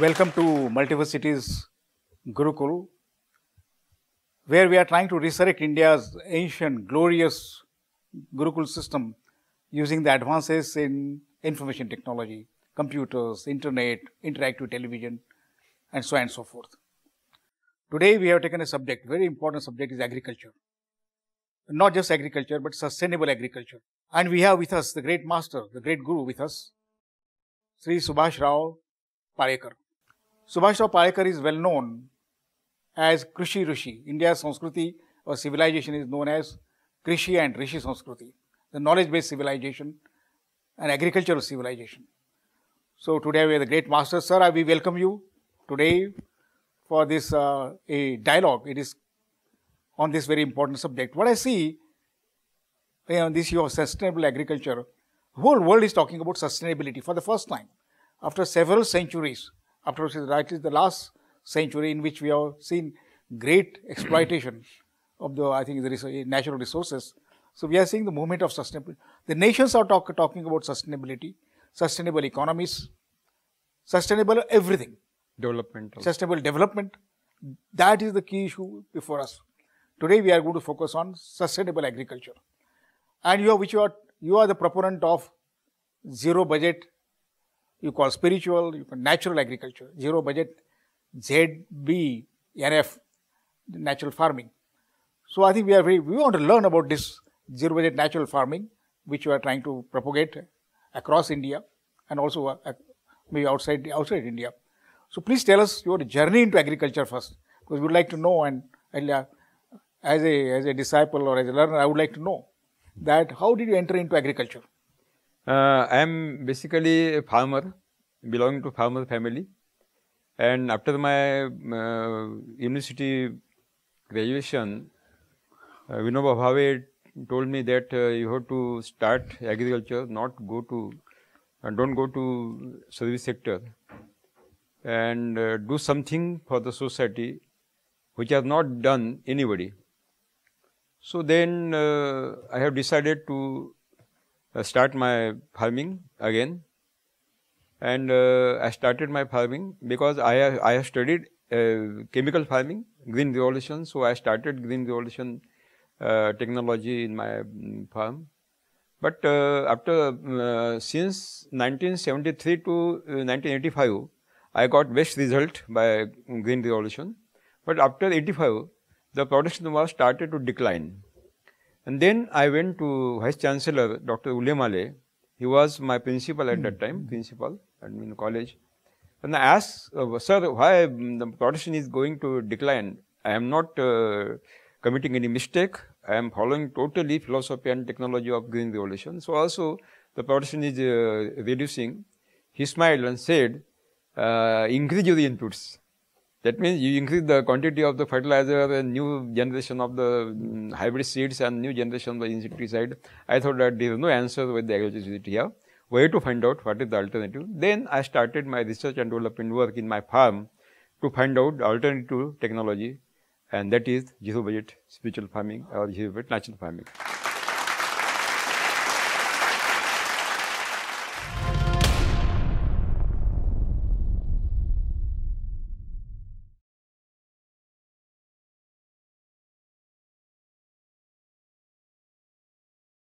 Welcome to Multiversity's Gurukul, where we are trying to resurrect India's ancient, glorious Gurukul system using the advances in information technology, computers, internet, interactive television, and so on and so forth. Today, we have taken a subject, very important subject is agriculture. Not just agriculture, but sustainable agriculture. And we have with us the great master, the great guru with us, Sri Subhash Rao Palekar. Subhash Rao Palekar is well known as Krishi Rishi. India's Sanskriti or civilization is known as Krishi and Rishi Sanskriti, the knowledge-based civilization and agricultural civilization. So today we have the great master. Sir, we welcome you today for this a dialogue. It is on this very important subject. What I see on this issue of sustainable agriculture, the whole world is talking about sustainability for the first time. After several centuries, after at least the last century in which we have seen great exploitation of the, I think, the natural resources. So we are seeing the movement of sustainability. The nations are talking about sustainability, sustainable economies, sustainable everything. Development. Sustainable development. That is the key issue before us. Today we are going to focus on sustainable agriculture. And you are the proponent of zero budget. You call spiritual, you call natural agriculture, zero budget, ZBNF, natural farming. So I think we want to learn about this zero budget natural farming, which you are trying to propagate across India and also maybe outside India. So please tell us your journey into agriculture first, because we would like to know, and as a disciple or as a learner, I would like to know that how did you enter into agriculture? I am basically a farmer, belonging to farmer family, and after my university graduation, Vinoba Bhave told me that you have to start agriculture, don't go to service sector, and do something for the society which has not done anybody. So then I have decided to start my farming again, and I started my farming because I have studied chemical farming, green revolution. So I started green revolution technology in my farm. But since 1973 to 1985, I got best result by green revolution. But after 85, the production was started to decline. And then I went to Vice Chancellor, Dr. Ulyamale. He was my principal at that time, principal at college. And I asked, sir, why the production is going to decline? I am not committing any mistake. I am following totally philosophy and technology of green revolution. So also the production is reducing. He smiled and said, increase your inputs. That means you increase the quantity of the fertilizer and new generation of the hybrid seeds and new generation of the insecticide. I thought that there is no answer with the agriculture here. Way to find out what is the alternative. Then I started my research and development work in my farm to find out alternative technology, and that is zero budget spiritual farming or zero budget natural farming.